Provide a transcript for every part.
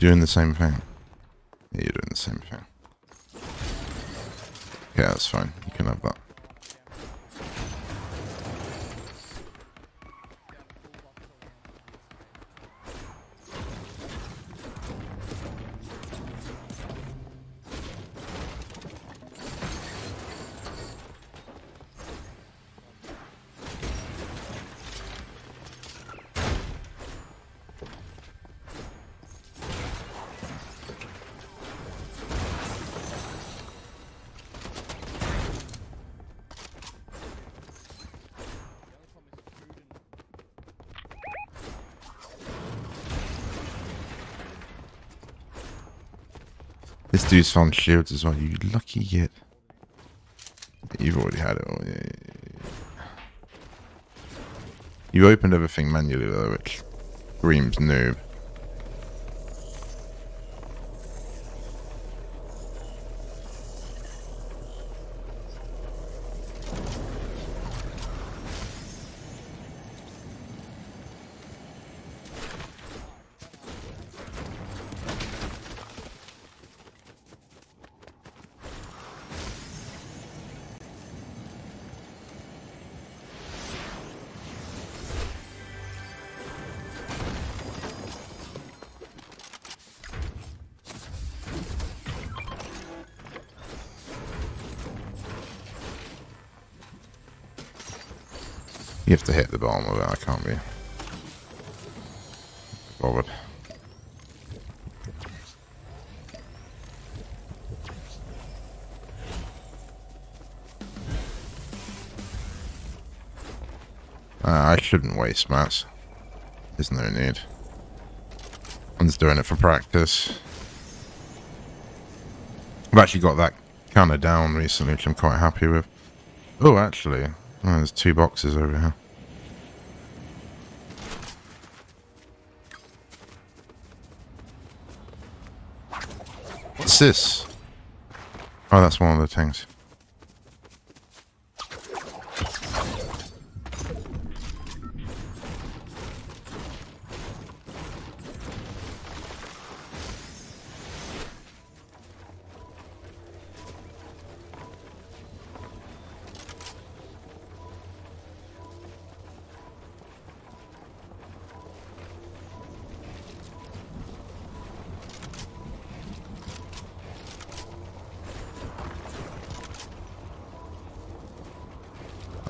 Doing the same thing. Yeah, you're doing the same thing. Okay, that's fine. You can have that. This dude's found shields as well, you lucky git. You've already had it all, yeah. You opened everything manually though, which screams noob. You have to hit the bottom of it, I can't be bothered. I shouldn't waste mats. There's no need. I'm just doing it for practice. I've actually got that kind of down recently, which I'm quite happy with. Oh, actually. Oh, there's two boxes over here. What's this? Oh, that's one of the things.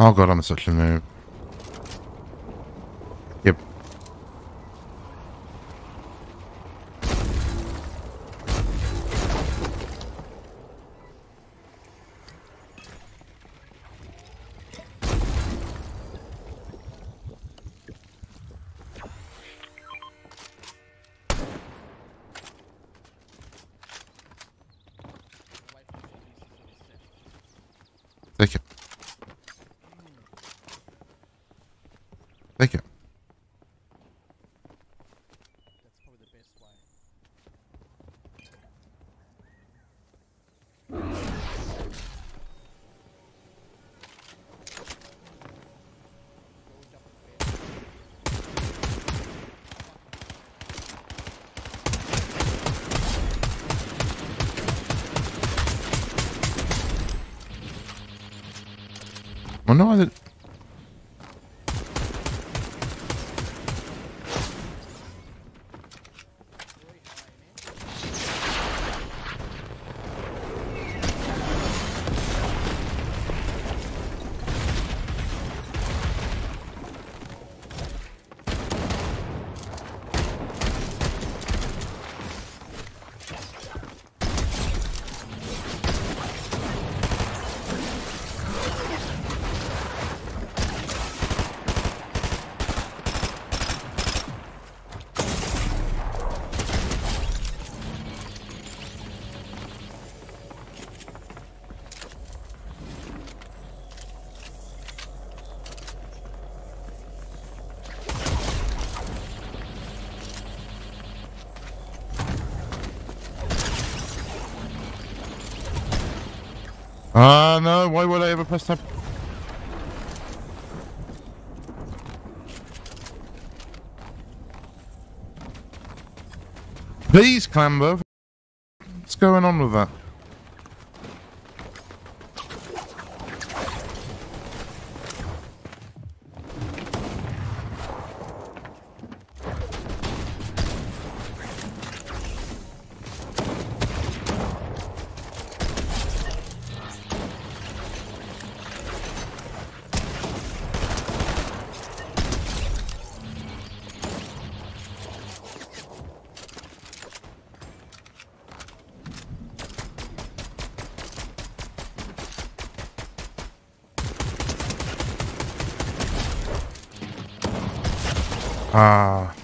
Oh god, I'm such a noob. Yep. Take it. Take it. That's probably the best way. Well, no, I No, why would I ever press tab? Please clamber. What's going on with that? Ah.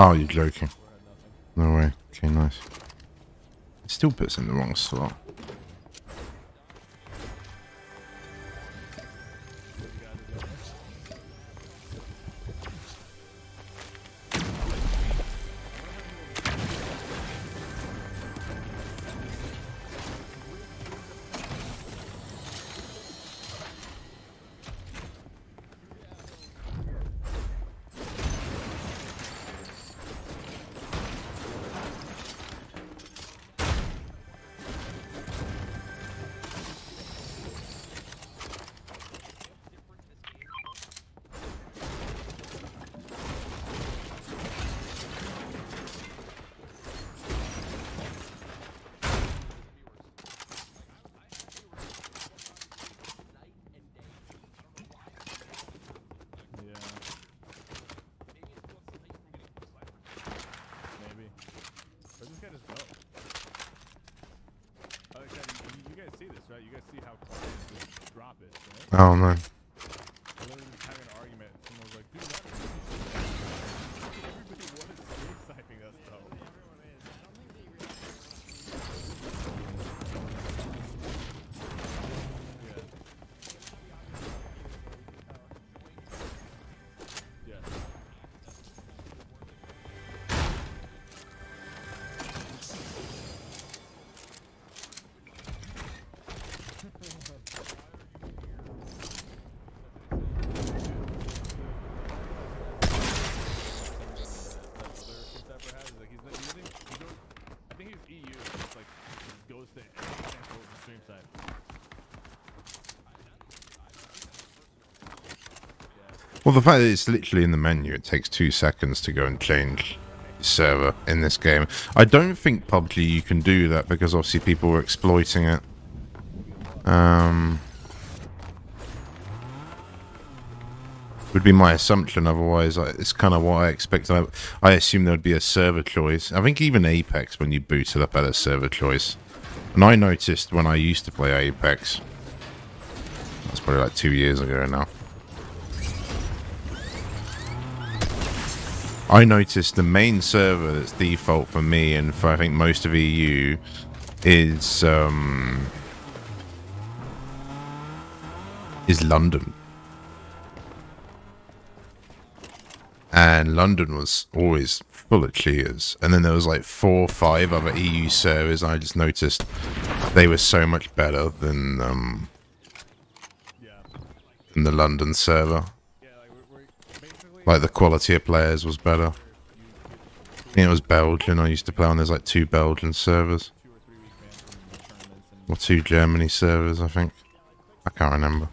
Oh, you're joking. No way. Okay, nice. It still puts in the wrong slot. Oh no. Well, the fact that it's literally in the menu, it takes 2 seconds to go and change server in this game. I don't think PUBG you can do that because obviously people were exploiting it. Would be my assumption, otherwise it's kind of what I expect. I assume there would be a server choice. I think even Apex, when you boot it up, had a server choice. And I noticed when I used to play Apex, that's probably like 2 years ago now. I noticed the main server that's default for me and for I think most of EU is London. And London was always full of cheaters. And then there was like 4 or 5 other EU servers, and I just noticed they were so much better than the London server. Like the quality of players was better. I think it was Belgian. I used to play on. There's like 2 Belgian servers. or two Germany servers, I think. I can't remember.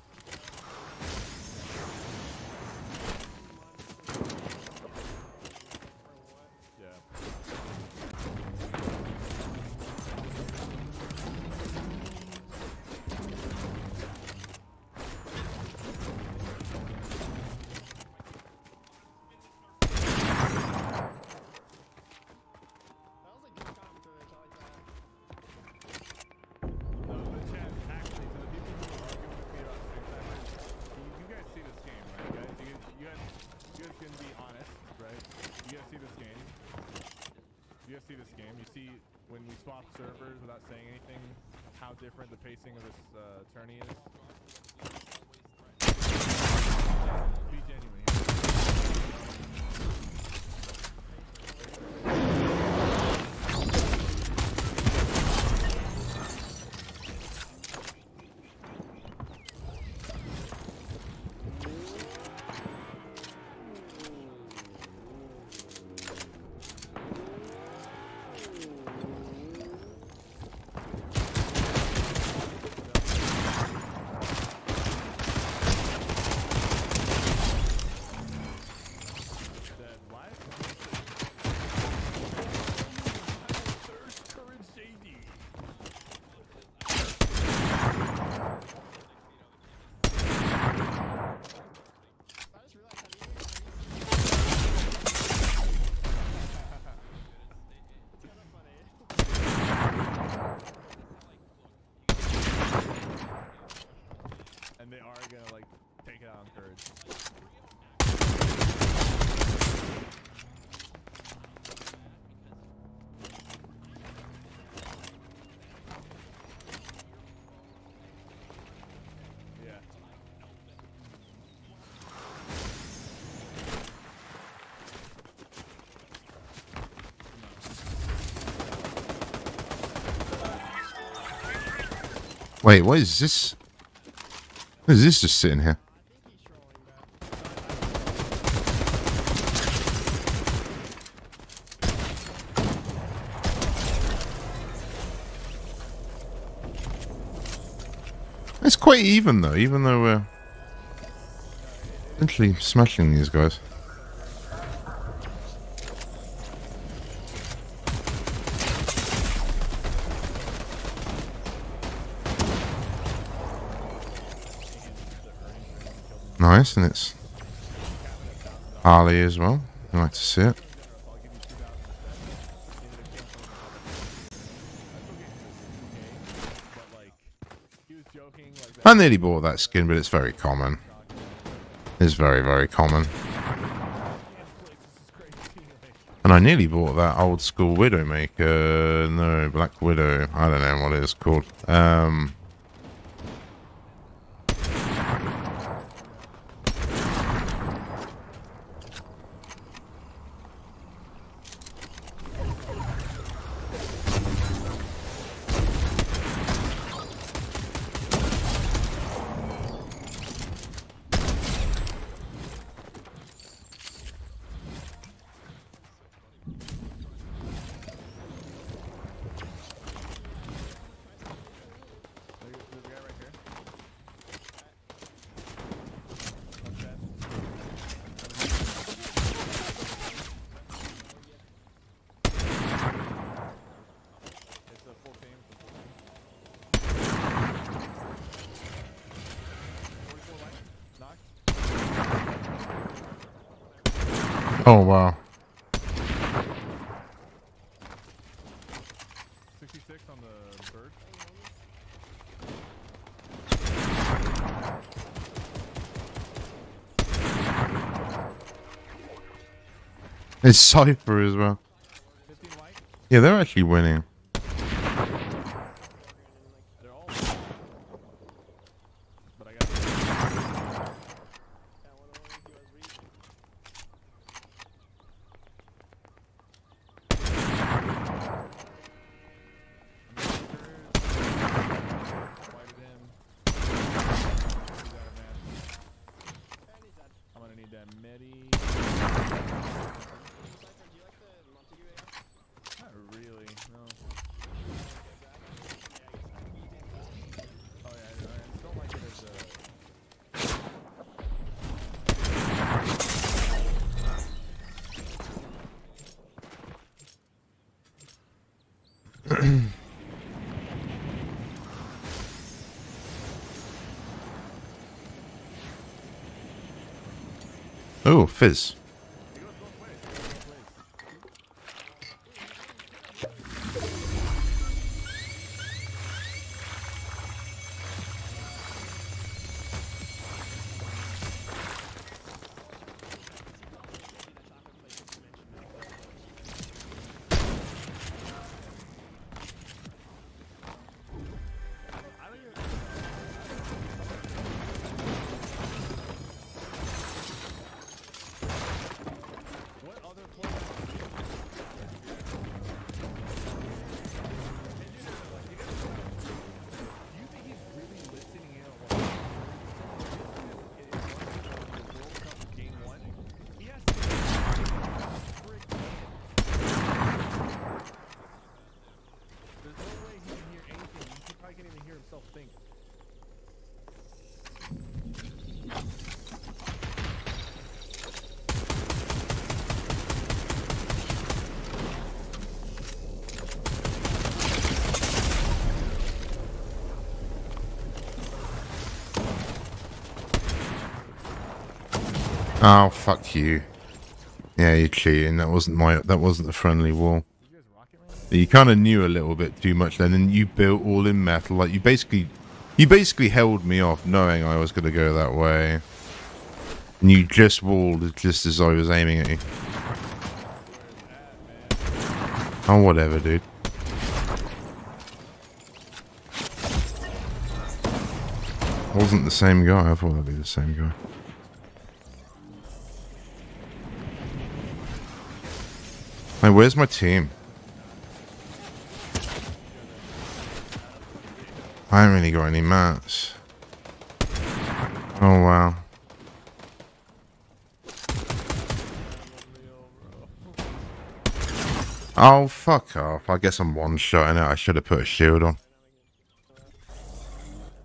Wait, what is this? What is this just sitting here? It's quite even though, even though we're literally smashing these guys. Nice, and it's Harley as well. I like to see it. I nearly bought that skin, but it's very common. It's very, very common. And I nearly bought that old school Widowmaker. No, Black Widow. I don't know what it is called. Oh wow. 66 on the bird. It's Sypher as well. Yeah, they're actually winning. Not really, no. Oh, fizz. Oh, fuck you. Yeah, you're cheating. That wasn't a friendly wall. You kind of knew a little bit too much then, and you built all in metal. Like, you basically held me off knowing I was going to go that way. And you just walled just as I was aiming at you. Oh, whatever, dude. It wasn't the same guy. I thought that'd be the same guy. Hey, where's my team? I haven't really got any mats. Oh wow. Oh fuck off. I guess I'm one-shotting it. I should have put a shield on.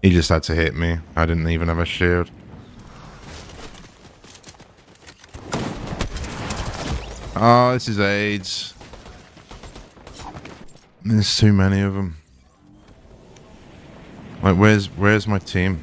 He just had to hit me. I didn't even have a shield. Oh, this is AIDS. There's too many of them. Like, where's my team?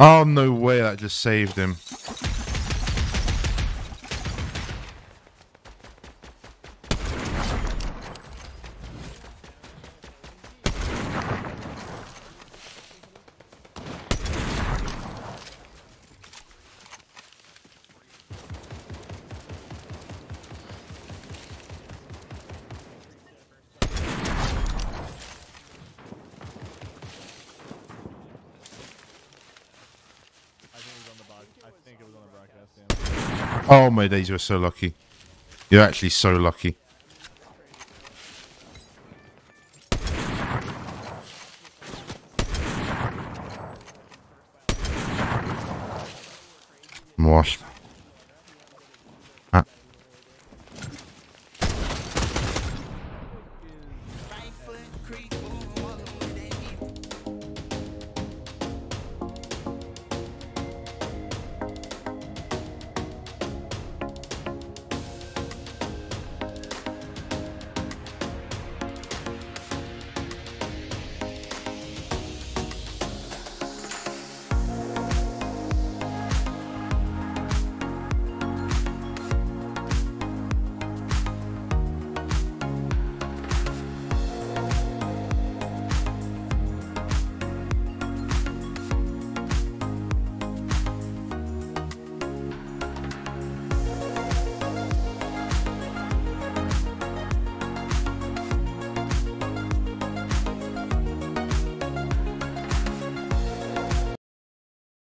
Oh, no way, that just saved him. Oh my days, you're so lucky. You're actually so lucky.